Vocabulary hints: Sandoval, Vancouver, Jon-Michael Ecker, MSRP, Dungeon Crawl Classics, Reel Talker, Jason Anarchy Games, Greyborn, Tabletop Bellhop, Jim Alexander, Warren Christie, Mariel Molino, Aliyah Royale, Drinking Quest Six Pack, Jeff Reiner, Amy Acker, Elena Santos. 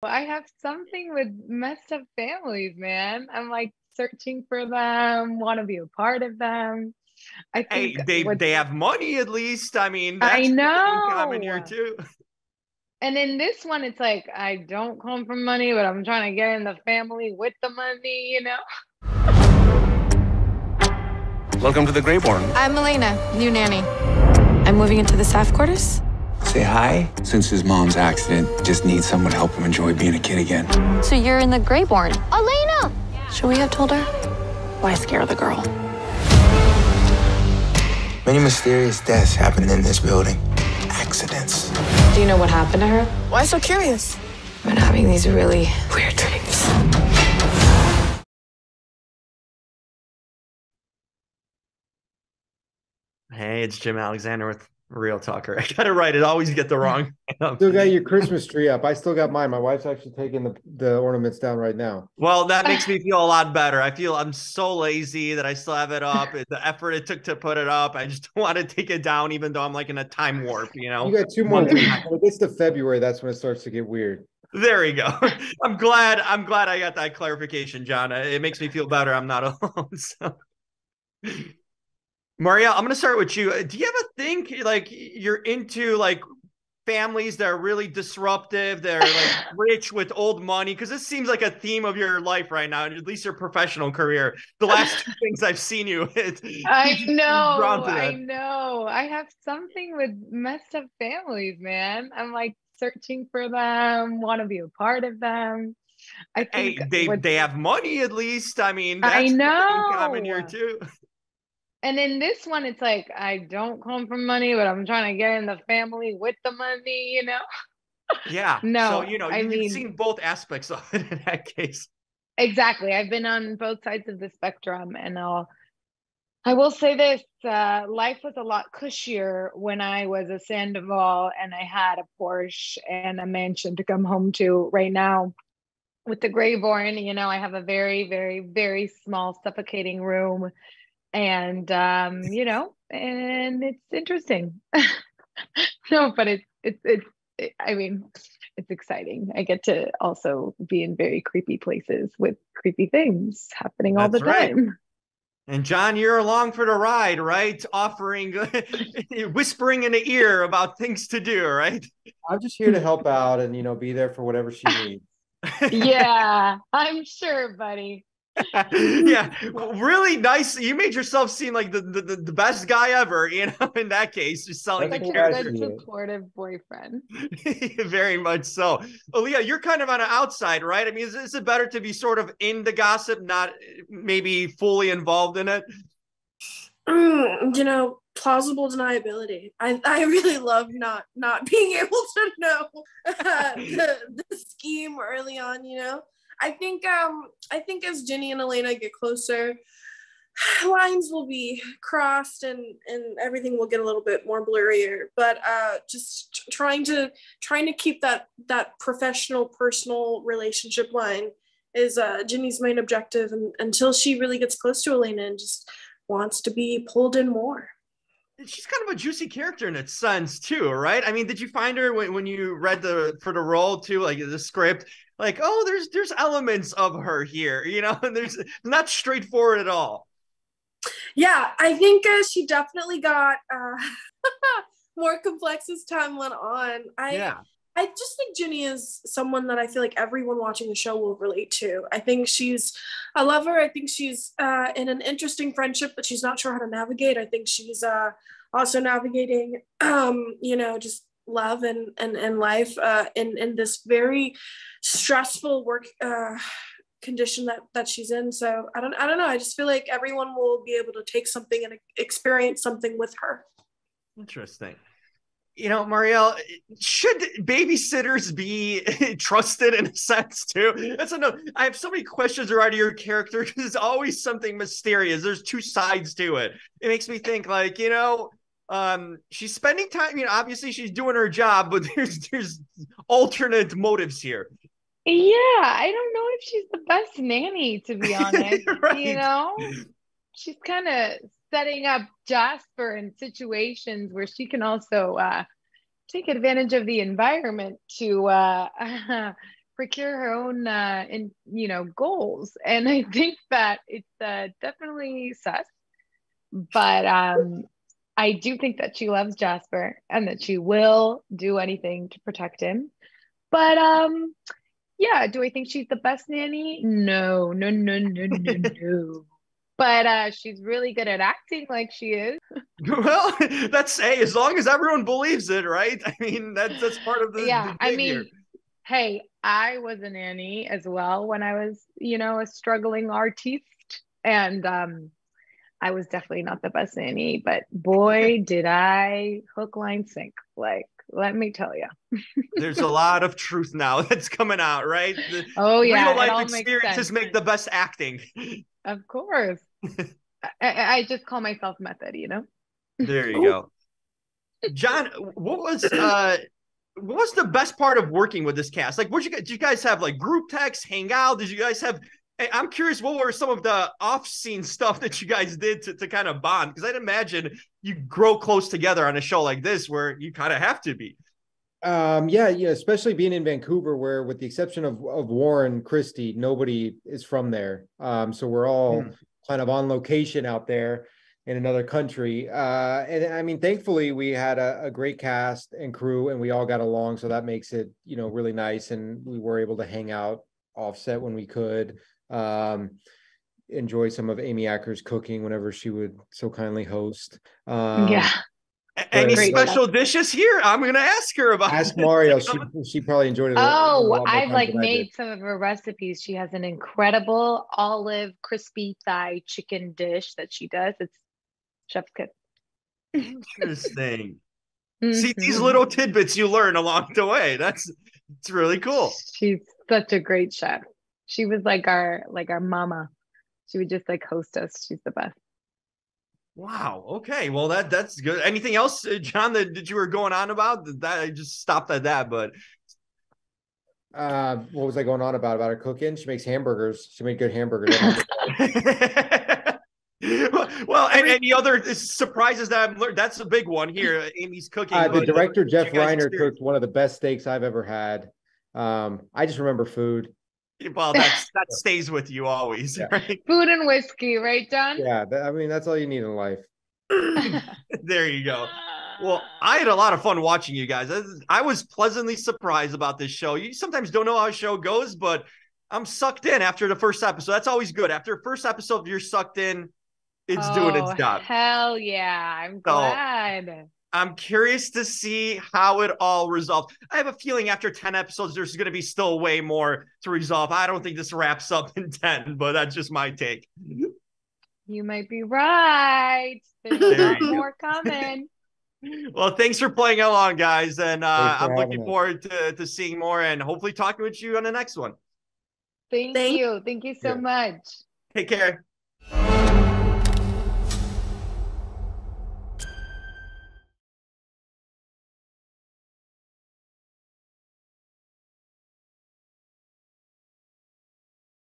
I have something with messed up families, man. I'm like searching for them, want to be a part of them. I think they have money at least. I mean, that's common here too. And in this one, it's like, I don't come from money, but I'm trying to get in the family with the money, you know? Welcome to the Greyborn. I'm Elena, new nanny. I'm moving into the staff quarters. Say hi. Since his mom's accident, just needs someone to help him enjoy being a kid again. So you're in the Greyborn. Elena! Yeah. Should we have told her? Why scare the girl? Many mysterious deaths happened in this building. Accidents. Do you know what happened to her? Why so curious? I've been having these really weird dreams. Hey, it's Jim Alexander with Reel Talker. I got it right. It always get the wrong. Still got your Christmas tree up. I still got mine. My wife's actually taking the ornaments down right now. Well, that makes me feel a lot better. I feel I'm so lazy that I still have it up. The effort it took to put it up, I just don't want to take it down, even though I'm like in a time warp, you know? You got 2 more weeks. When it gets to February, that's when it starts to get weird. There we go. I'm glad I got that clarification, John. It makes me feel better. I'm not alone. So. Mariel, I'm going to start with you. Do you ever think like you're into like families that are really disruptive, that are like rich with old money? Because this seems like a theme of your life right now, at least your professional career. The last 2 things I've seen you. I know. I have something with messed up families, man. I'm like searching for them, want to be a part of them. I think they have money at least. I mean, that's common here too. And in this one, it's like, I don't come from money, but I'm trying to get in the family with the money, you know? Yeah. No, so, you know, you've seen both aspects of it in that case. Exactly. I've been on both sides of the spectrum. And I will say this, life was a lot cushier when I was a Sandoval and I had a Porsche and a mansion to come home to. Right now, with the Greyborn, you know, I have a very, very, very small, suffocating room. And you know, and it's interesting. No, but it's I mean, it's exciting. I get to also be in very creepy places with creepy things happening all the time. And John, you're along for the ride, right? Offering, whispering in the ear about things to do, right? I'm just here to help out and, you know, be there for whatever she needs. Yeah, I'm sure, buddy. Yeah, really nice. You made yourself seem like the best guy ever, you know, in that case. Just sound like a good supportive boyfriend. Very much so. Aliyah, you're kind of on the outside, right? I mean, is it better to be sort of in the gossip, not maybe fully involved in it? You know, plausible deniability. I really love not being able to know the scheme early on, you know? I think as Ginny and Elena get closer, lines will be crossed and everything will get a little bit more blurrier. But just trying to keep that professional personal relationship line is Ginny's main objective, and until she really gets close to Elena and just wants to be pulled in more. She's kind of a juicy character in its sense too, right? I mean, did you find her when you read for the role too, like the script? Like, oh, there's elements of her here, you know, and there's not straightforward at all. Yeah, I think she definitely got more complex as time went on. I just think Ginny is someone that I feel like everyone watching the show will relate to. I love her. I think she's in an interesting friendship, but she's not sure how to navigate. I think she's also navigating, you know, just love and life in this very stressful work condition that she's in. So I don't know. I just feel like everyone will be able to take something and experience something with her. Interesting. You know, Mariel, should babysitters be trusted in a sense too? That's another. I have so many questions around your character because it's always something mysterious. There's 2 sides to it. It makes me think, like, you know, she's spending time. You know, obviously she's doing her job, but there's alternate motives here. Yeah, I don't know if she's the best nanny, to be honest. Right. You know, she's kind of setting up Jasper in situations where she can also take advantage of the environment to procure her own, goals. And I think that it's definitely sus, but I do think that she loves Jasper and that she will do anything to protect him. But yeah, do I think she's the best nanny? No. But she's really good at acting like she is. Well, that's, hey, as long as everyone believes it, right? I mean, that's part of the thing here. Hey, I was a nanny as well when I was, a struggling artiste. And I was definitely not the best nanny, but boy, did I hook, line, sink. Like, let me tell you. There's a lot of truth now that's coming out, right? Real life experiences make the best acting. Of course. I just call myself method, There you go. John, what was the best part of working with this cast? Like, did you guys have like group texts, hang out? Did you guys have, I'm curious, what were some of the off-scene stuff that you guys did to kind of bond? Because I'd imagine you grow close together on a show like this where you kind of have to be. Yeah, especially being in Vancouver, where with the exception of Warren Christie, nobody is from there. So we're all kind of on location out there in another country. And I mean, thankfully, we had a great cast and crew, and we all got along. So that makes it, really nice. And we were able to hang out offset when we could. Enjoy some of Amy Acker's cooking whenever she would so kindly host. Any special dishes here? I'm gonna ask her about. Ask Mario. She probably enjoyed it. Oh, I've made some of her recipes. She has an incredible olive crispy thigh chicken dish that she does. It's chef's kiss. Interesting. See, these little tidbits you learn along the way. It's really cool. She's such a great chef. She was like our mama. She would just host us. She's the best. Wow. Okay. Well, that's good. Anything else, John, that you were going on about? That I just stopped at that, but. What was I going on about? About her cooking? She makes hamburgers. She made good hamburgers. Well, and any other surprises that I've learned? That's a big one here. Amy's cooking. The director, Jeff Reiner, cooked one of the best steaks I've ever had. I just remember food. Well, that stays with you always, right? Food and whiskey, right, John? Yeah, that's all you need in life. There you go. Well, I had a lot of fun watching you guys. I was pleasantly surprised about this show. You sometimes don't know how a show goes, but I'm sucked in after the first episode. That's always good. After the first episode, you're sucked in. It's doing its job. Hell yeah. I'm glad. So, I'm curious to see how it all resolves. I have a feeling after 10 episodes, there's going to be still way more to resolve. I don't think this wraps up in 10, but that's just my take. You might be right. There's more coming. Well, thanks for playing along, guys. And I'm looking forward to seeing more and hopefully talking with you on the next one. Thank you. Thank you so much. Take care.